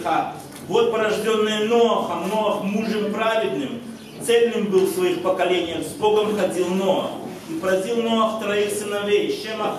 греха. Вот порожденные Ноахом, Ноах мужем праведным, цельным был в своих поколениях, с Богом ходил Ноах. И породил Ноах троих сыновей, Шема,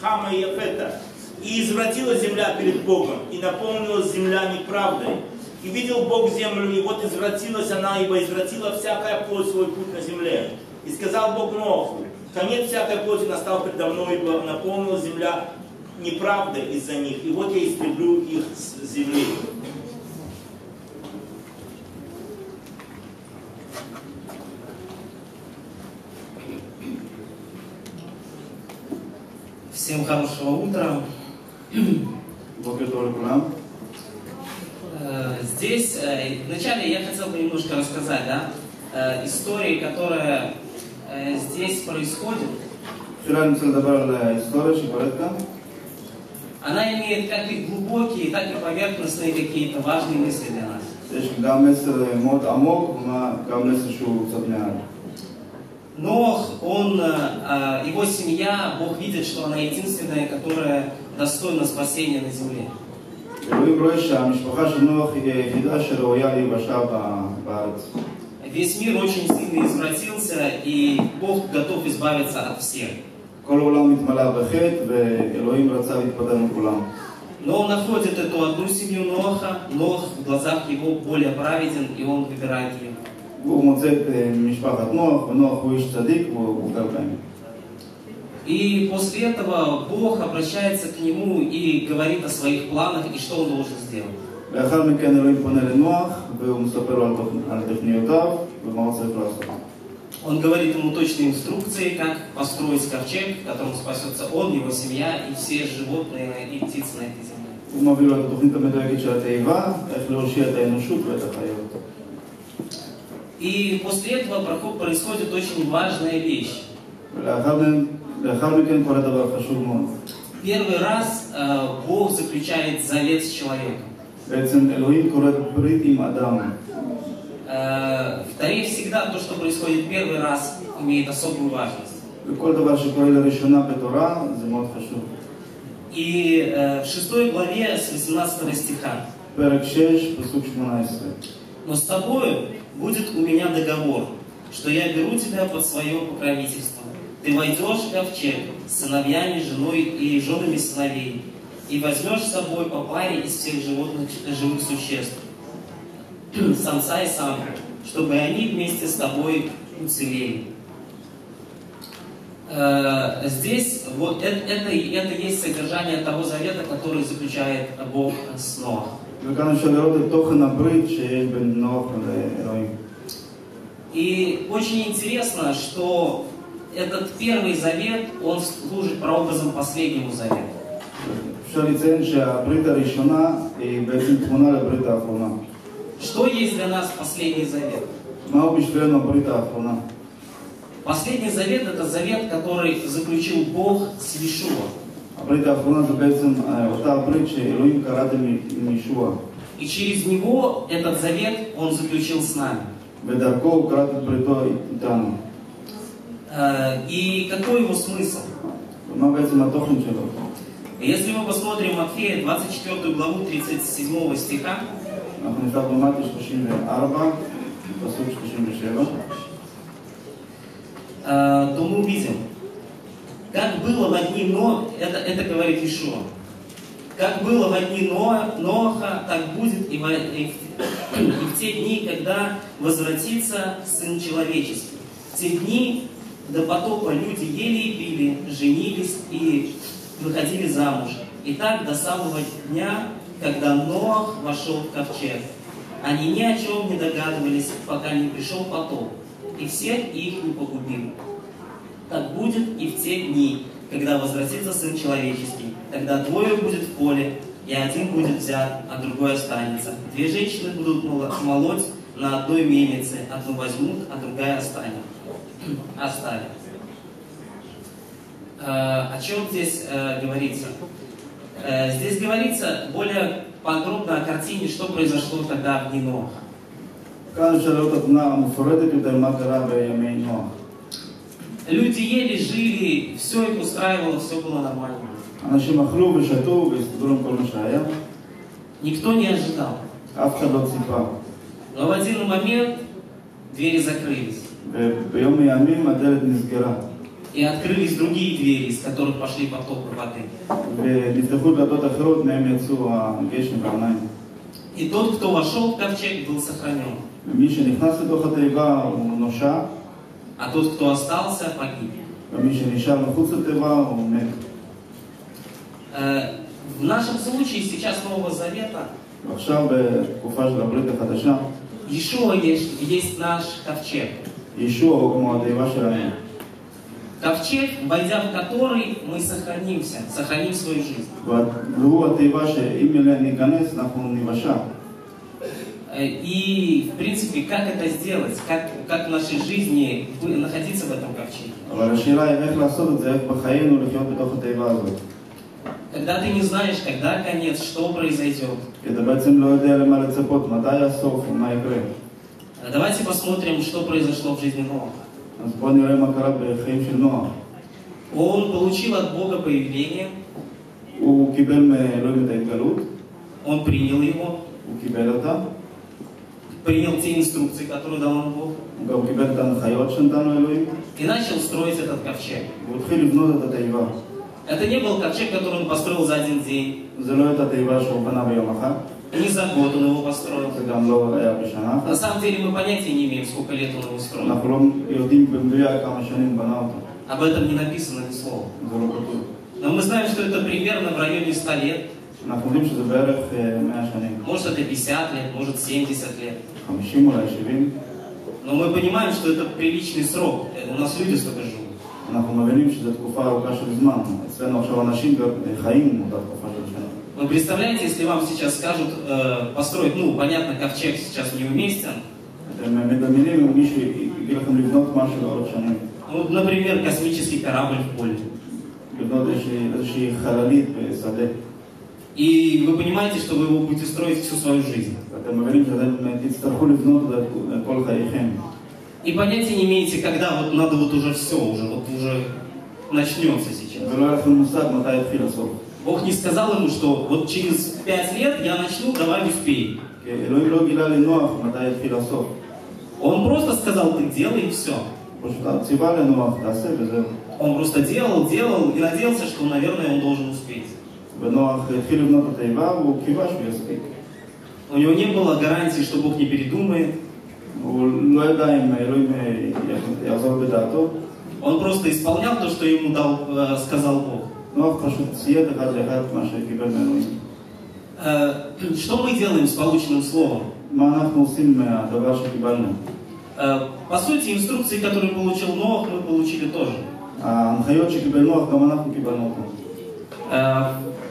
Хама и Афета. И извратила земля перед Богом, и наполнилась земля неправдой. И видел Бог землю, и вот извратилась она, ибо извратила всякая плоть свой путь на земле. И сказал Бог Ноаху: конец всякой плоти настал предо мной, ибо наполнила земля неправдой из-за них, и вот я истреблю их с земли. Всем хорошего утра. Благодарю вам. Здесь вначале я хотел бы немножко рассказать, да, истории, которая здесь происходит. Она имеет как и глубокие, так и поверхностные какие-то важные мысли для нас. Ноах, его семья, Бог видит, что она единственная, которая достойна спасения на земле. Весь мир очень сильно извратился, и Бог готов избавиться от всех. Но он находит эту одну семью Ноаха, Ноах в глазах его более праведен, и он выбирает ее. И после этого Бог обращается к нему и говорит о своих планах и что он должен сделать. Он говорит ему точные инструкции, как построить ковчег, в котором спасется он, его семья и все животные и птицы на этой земле. И после этого происходит очень важная вещь. Первый раз Бог заключает завет с человеком. Второе, всегда то, что происходит первый раз, имеет особую важность. И в 6 главе с 18 стиха. Но с тобою будет у меня договор, что я беру тебя под свое покровительство. Ты войдешь в ковчег с сыновьями, женой и женами сыновей, и возьмешь с собой по паре из всех животных, живых существ, самца и самку, чтобы они вместе с тобой уцелели. Здесь вот это есть содержание того завета, который заключает Бог с Ноахом. И очень интересно, что этот первый завет, он служит прообразом последнему завету. Что есть для нас последний завет? Последний завет — это завет, который заключил Бог с Йешуа. И через него этот завет он заключил с нами. И какой его смысл? Если мы посмотрим Матфея 24 главу 37 стиха, то мы увидим, как было в дни Ноаха, это говорит Йешуа, как было в дни Ноаха, так будет и в те дни, когда возвратится Сын Человеческий. В те дни до потопа люди ели и пили, женились и выходили замуж. И так до самого дня, когда Ноах вошел в ковчег. Они ни о чем не догадывались, пока не пришел потоп, и всех их не погубил. Так будет и в те дни, когда возвратится Сын Человеческий. Тогда двое будет в поле, и один будет взят, а другой останется. Две женщины будут молоть на одной мельнице, одну возьмут, а другая оставят. О чем здесь говорится? Здесь говорится более подробно о картине, что произошло тогда в дни Ноаха. Люди ели, жили, все их устраивало, все было нормально. Никто не ожидал. Но в один момент двери закрылись. И открылись другие двери, из которых пошли поток воды. И тот, кто вошел в ковчег, был сохранен. А тот, кто остался, погиб. В нашем случае сейчас Нового Завета Йешуа есть наш ковчег. Ковчег, войдя в который, мы сохранимся, сохраним свою жизнь. И, в принципе, как это сделать, как в нашей жизни находиться в этом ковчеге. Когда ты не знаешь, когда конец, что произойдет. Давайте посмотрим, что произошло в жизни Ноаха. Он получил от Бога повеление. Он принял его. Принял те инструкции, которые дал нам Бог. И начал строить этот ковчег. Это не был ковчег, который он построил за один день. Не за год он его построил. На самом деле мы понятия не имеем, сколько лет он его строил. Об этом не написано ни слова. Но мы знаем, что это примерно в районе 100 лет. Может, это 50 лет, может, 70 лет. Но мы понимаем, что это приличный срок. У нас люди столько живут. Вы представляете, если вам сейчас скажут построить, ну, понятно, ковчег сейчас неуместен. Ну, например, космический корабль в поле. И вы понимаете, что вы его будете строить всю свою жизнь. И понятия не имеете, когда вот надо вот уже все, уже начнется сейчас. Бог не сказал ему, что вот через 5 лет я начну, давай успей. Он просто сказал, ты делай и все. Он просто делал, делал и надеялся, что, наверное, он должен успеть. У него не было гарантии, что Бог не передумает. Он просто исполнял то, что ему сказал Бог. Что мы делаем с полученным словом? По сути, инструкции, которые получил Ноах, мы получили тоже.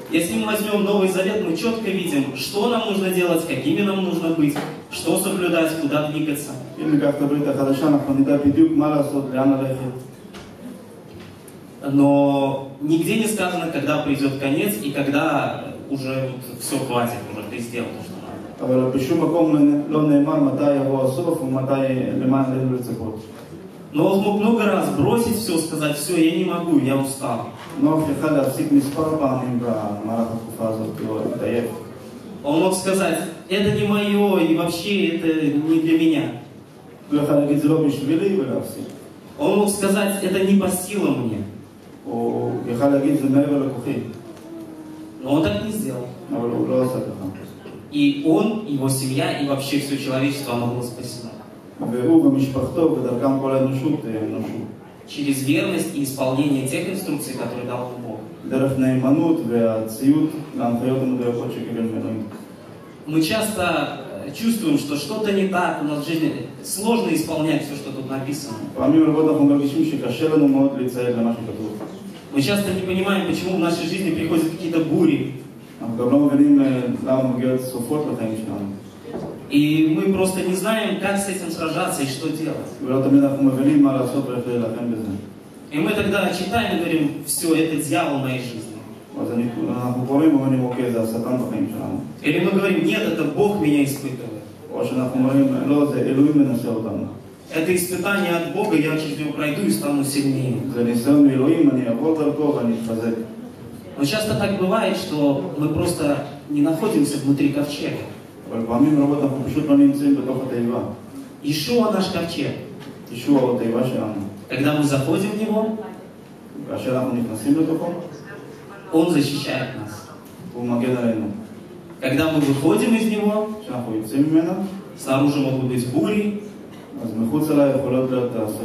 Если мы возьмем Новый Завет, мы четко видим, что нам нужно делать, какими нам нужно быть, что соблюдать, куда двигаться. Но нигде не сказано, когда придет конец и когда уже вот все хватит, уже ты сделал то, что надо. Но он мог много раз бросить все, сказать, все, я не могу, я устал. Он мог сказать, это не мое, и вообще это не для меня. Он мог сказать, это не по силам мне. Но он так не сделал. И он, его семья, и вообще все человечество, оно было спасено. Через верность и исполнение тех инструкций, которые дал Бог. Мы часто чувствуем, что что-то не так у нас в жизни. Сложно исполнять все, что тут написано. Мы часто не понимаем, почему в нашей жизни приходят какие-то бури. И мы просто не знаем, как с этим сражаться и что делать. И мы тогда читаем и говорим, все, это дьявол в моей жизни. Или мы говорим, нет, это Бог меня испытывает. Это испытание от Бога, я через него пройду и стану сильнее. Но часто так бывает, что мы просто не находимся внутри ковчега. Йешуа наш ковчег. Когда мы заходим в него, он защищает нас. Когда мы выходим из него, снаружи могут быть бури,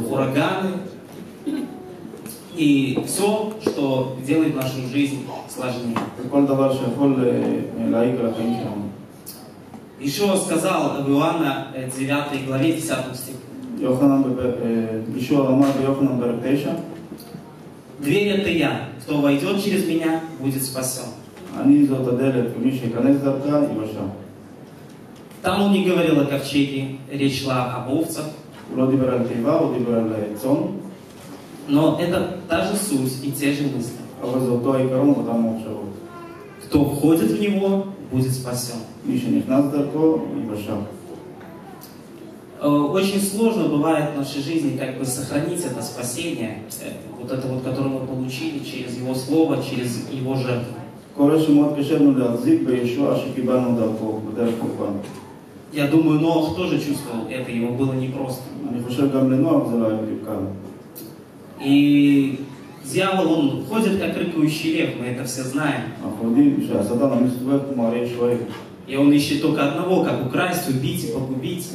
ураганы и все, что делает нашу жизнь сложнее. Еще сказал в Иоанна 9 главе 10 стихе: «Дверь это я, кто войдет через меня, будет спасен». Там он не говорил о ковчеге, речь шла об овцах. Но это та же суть и те же мысли. Кто входит в него, будет спасен. Очень сложно бывает в нашей жизни как бы сохранить это спасение, вот это вот, которое мы получили через его слово, через его жертву. Я думаю, Ноах тоже чувствовал это, ему было непросто. И дьявол, он ходит как рыкающий лев, мы это все знаем. И он ищет только одного, как украсть, убить и погубить.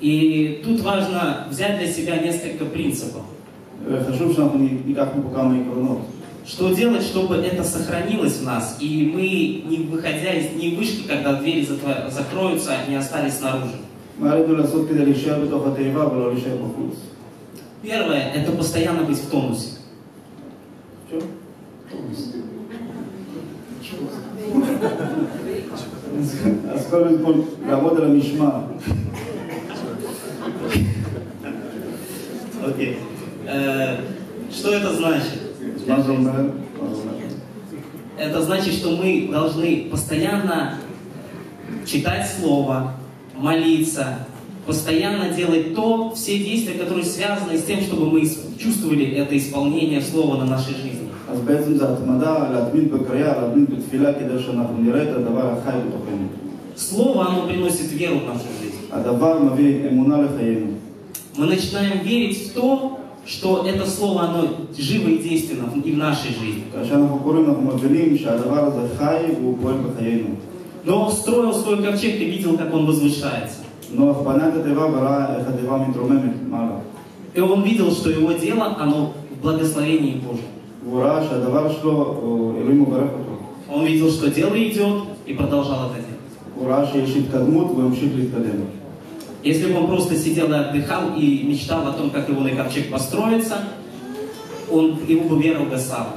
И тут важно взять для себя несколько принципов. Что делать, чтобы это сохранилось в нас, и мы, не выходя из, не вышли, когда двери закроются, не остались снаружи. Первое, это постоянно быть в тонусе. Окей. Что это значит? Это значит, что мы должны постоянно читать слово, молиться, постоянно делать то, все действия, которые связаны с тем, чтобы мы чувствовали это исполнение слова на нашей жизни. Слово, оно приносит веру в нашу жизнь. Мы начинаем верить в то, что это слово, оно живо и действенно и в нашей жизни. Но он строил свой ковчег, ты видел, как он возвышается. И он видел, что его дело, оно в благословении Божьем. Он видел, что дело идет, и продолжал это делать. Если бы он просто сидел и отдыхал, и мечтал о том, как его на ковчег построится, он, его бы вера угасала.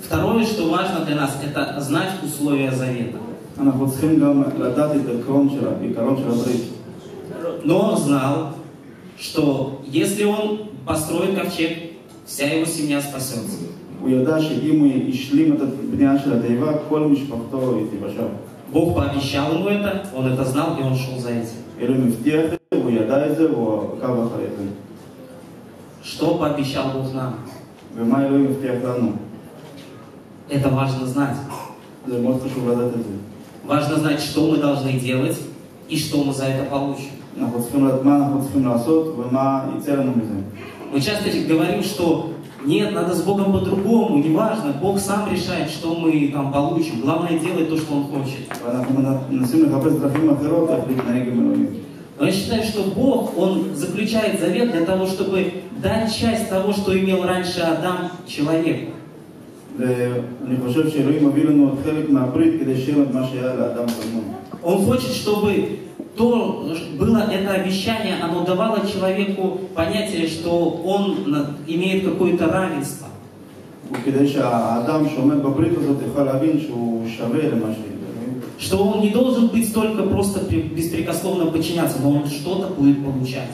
Второе, что важно для нас, это знать условия завета. Но он знал, что если он построит ковчег, вся его семья спасется. Бог пообещал ему это, он это знал, и он шел за этим. Что пообещал Бог нам? Это важно знать. Важно знать, что мы должны делать и что мы за это получим. Мы часто говорим, что нет, надо с Богом по-другому, неважно, Бог сам решает, что мы там получим. Главное делать то, что Он хочет. Но я считаю, что Бог, Он заключает завет для того, чтобы дать часть того, что имел раньше Адам, человеку. Он хочет, чтобы то было это обещание, оно давало человеку понятие, что он имеет какое-то равенство. Что он не должен быть только просто беспрекословно подчиняться, но он что-то будет получать.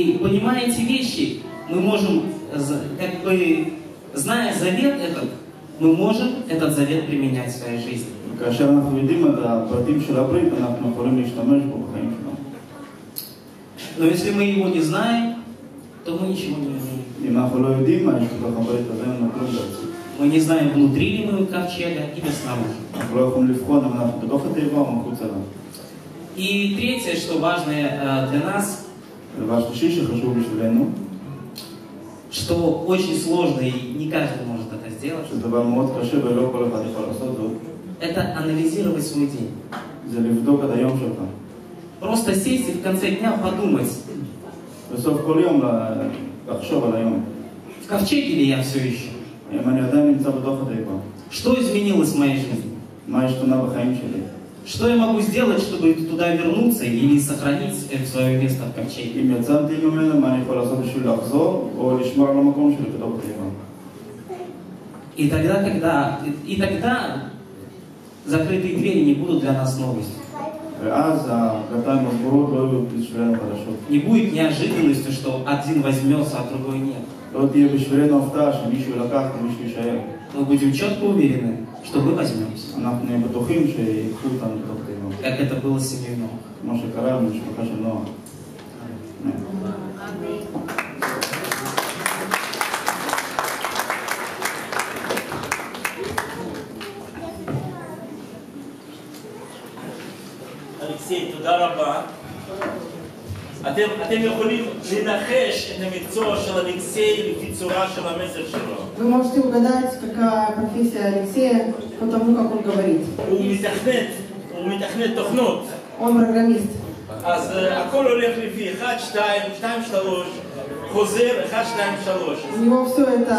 И понимая эти вещи, мы можем, как бы, зная завет этот, но может этот завет применять в своей жизни. Но если мы его не знаем, то мы ничего не умеем. Мы не знаем, внутри ли мы ковчега или снаружи. И третье, что важное для нас, что очень сложно и не каждый может это сделать, это анализировать свой день. Просто сесть и в конце дня подумать, в ковчеге ли я все еще? Что изменилось в моей жизни? Что я могу сделать, чтобы туда вернуться или сохранить свое место в ковчеге? И тогда, закрытые двери не будут для нас новостью. Не будет неожиданностью, что один возьмется, а другой нет. Мы будем четко уверены, что мы возьмемся. Как это было с семьей Ноаха. Алексей, תודה רבה. אתם יכולים לנחש את המקצוע של אלכסיי לפי צורה של המסר שלו. Вы можете угадать, какая профессия Алексея по тому, как он говорит. הוא מתכנת תוכנות. Он программист. אז הכל הולך לפי 1, 2, 2, 3, חוזר 1, 2, 3. У него все это...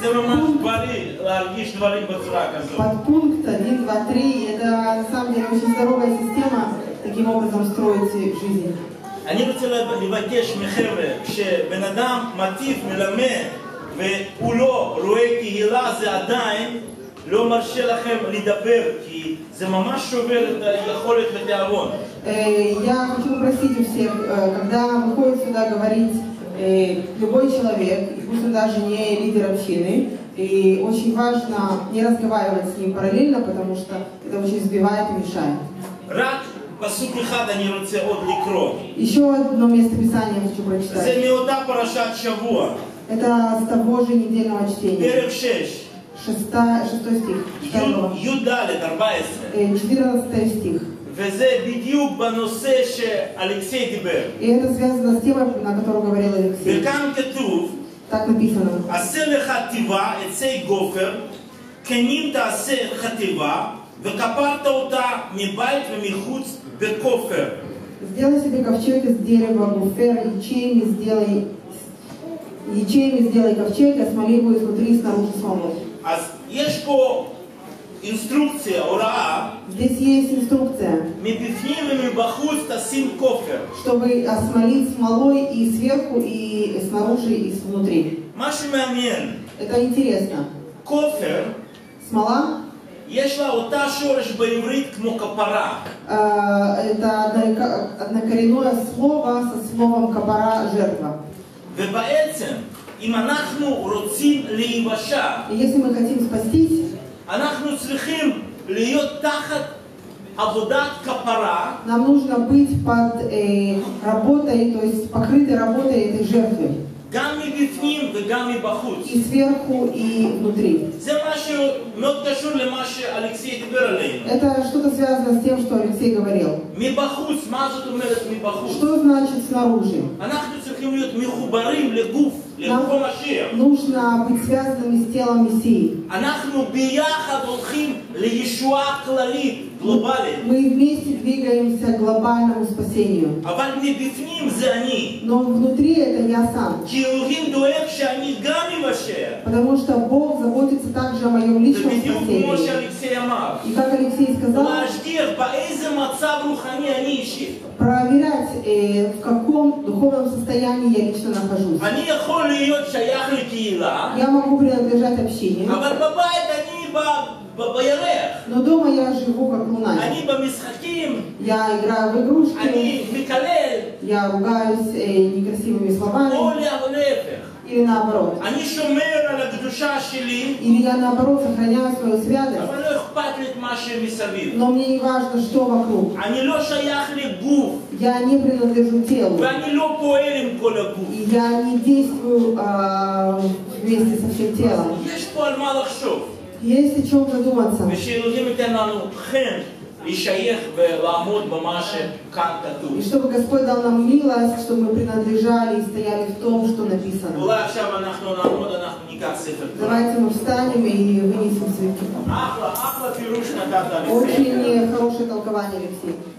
זה ממש בריא להרגיש דברים בצורה כזאת. Подпункт 1, 2, 3. Это, на самом деле, очень здоровая система таким образом строить жизнь. אני רוצה לבקש מחבר'ה, כשבן אדם מטיף, מלמד, והוא לא רואה קהילה, זה עדיין לא מרשה לכם לדבר, כי זה ממש שובר את היכולת ותיאבון. Я хочу попросить у всех, когда выходит сюда говорить любой человек, пусть он даже не лидер общины, и очень важно не разговаривать с ним параллельно, потому что это очень сбивает и мешает. פסוק אחד אני רוצה עוד לקרוא. זה מאותה פרשת שבוע. פרק 6. י"ד 14. וזה בדיוק בנושא שאלכסיי דיבר. וכאן כתוב, עשה לך חטיבה עצי גופר, קנים תעשה חטיבה, וקפרת אותה מבית ומחוץ. Сделай себе ковчег из дерева, гуфер, ячейми сделай ковчег, а смоли его изнутри и снаружи сломал. Здесь есть инструкция, чтобы осмолить смолой и сверху, и снаружи, и внутри. Это интересно. Смола? יש לה אותה שורש בעברית כמו כפרה. Это однокоренное слово со словом капара, жертва. ובעצם, אם אנחנו רוצים להיוושע, אנחנו צריכים להיות תחת עבודת כפרה. Нам нужно быть под работой, то есть покрытой работой этой жертвы. גם מבפנים וגם מבחוץ. זה משהו מאוד קשור למה שאלכסיי דיבר עלינו. מבחוץ, מה זאת אומרת מבחוץ? אנחנו צריכים להיות מחוברים לגוף, לגוף המשיח. אנחנו ביחד הולכים לישועה כללית, גלובלית. אבל מבפנים זה אני. כי אלוהים דואג שאני גם ייוושע. זה בדיוק כמו שאלכסיי אמר. להשגיח באיזה מצב רוחני אני אישית. אני יכול להיות שייך לקהילה, אבל בבית אני בירח. אני במשחקים, אני מקלל, או להפך. или наоборот. Или я наоборот сохраняю свою святость, но мне не важно, что вокруг. Я не принадлежу телу, и я не действую вместе со всем телом. Есть о чем задуматься. И чтобы Господь дал нам милость, чтобы мы принадлежали и стояли в том, что написано. Давайте мы встанем и вынесем свитки. Очень хорошее толкование, Алексей.